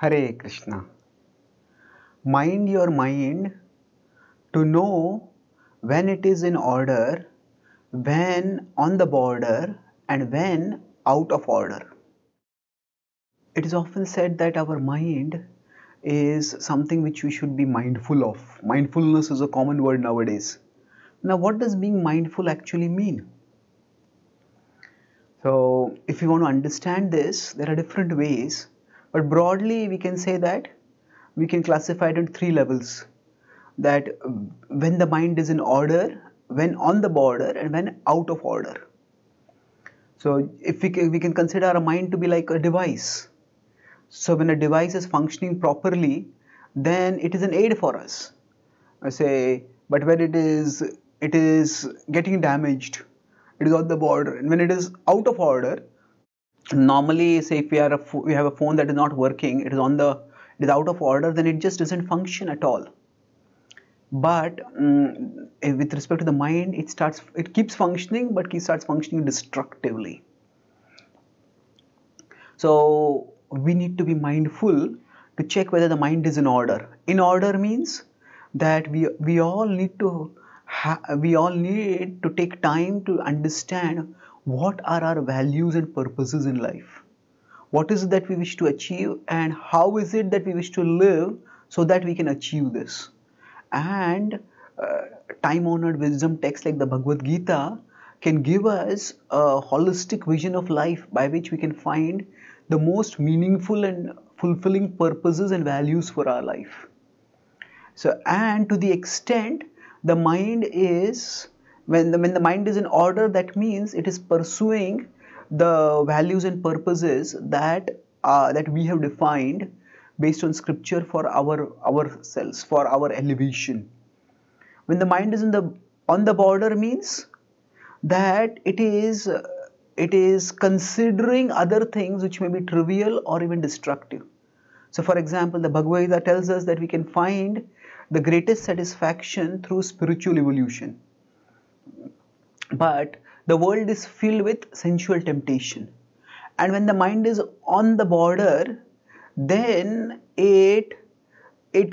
Hare Krishna. Mind your mind to know when it is in order, when on the border, and when out of order. It is often said that our mind is something which we should be mindful of. Mindfulness is a common word nowadays. Now, what does being mindful actually mean? So, if you want to understand this, there are different ways. But broadly, we can say that we can classify it in three levels. That when the mind is in order, when on the border, and when out of order. So, if we can consider our mind to be like a device. So, when a device is functioning properly, then it is an aid for us. I say, but when it is getting damaged, it is on the border. And when it is out of order, normally, say if we have a phone that is not working, it is out of order, then it just doesn't function at all. But with respect to the mind, it keeps functioning, but it starts functioning destructively. So we need to be mindful to check whether the mind is in order. In order means that we all need to take time to understand what are our values and purposes in life. What is it that we wish to achieve, and how is it that we wish to live so that we can achieve this? And time-honored wisdom texts like the Bhagavad Gita can give us a holistic vision of life by which we can find the most meaningful and fulfilling purposes and values for our life. So, and to the extent the mind is, when the mind is in order, that means it is pursuing the values and purposes that we have defined based on scripture for ourselves, for our elevation. When the mind is on the border means that it is considering other things which may be trivial or even destructive. So, for example, the Bhagavad Gita tells us that we can find the greatest satisfaction through spiritual evolution. But the world is filled with sensual temptation. And when the mind is on the border, then it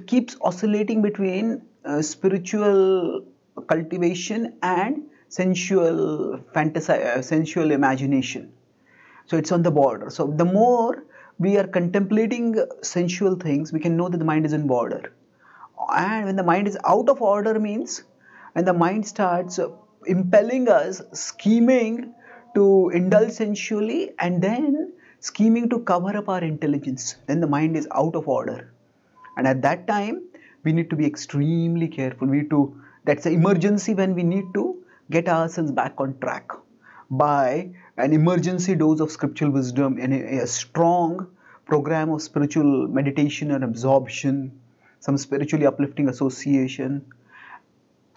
keeps oscillating between spiritual cultivation and sensual imagination. So it's on the border. So the more we are contemplating sensual things, we can know that the mind is in border. And when the mind is out of order means when the mind starts impelling us, scheming to indulge sensually and then scheming to cover up our intelligence, then the mind is out of order. And at that time, we need to be extremely careful. That's an emergency when we need to get ourselves back on track by an emergency dose of scriptural wisdom and a strong program of spiritual meditation and absorption, some spiritually uplifting association.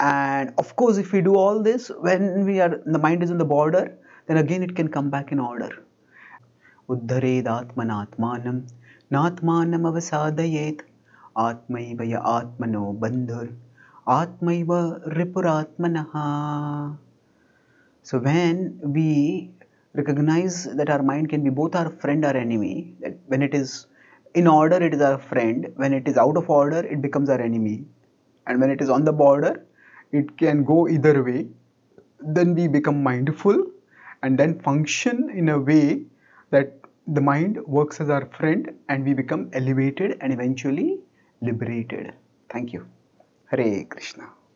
And of course, if we do all this, when the mind is on the border, then again it can come back in order. Uddharedatmanatmanam, natmanam avasadayet, atmaivayaatmano bandhar, atmaiva ripuratmanaha. So when we recognize that our mind can be both our friend or enemy, that when it is in order, it is our friend. When it is out of order, it becomes our enemy. And when it is on the border, it can go either way. Then we become mindful and then function in a way that the mind works as our friend and we become elevated and eventually liberated. Thank you. Hare Krishna.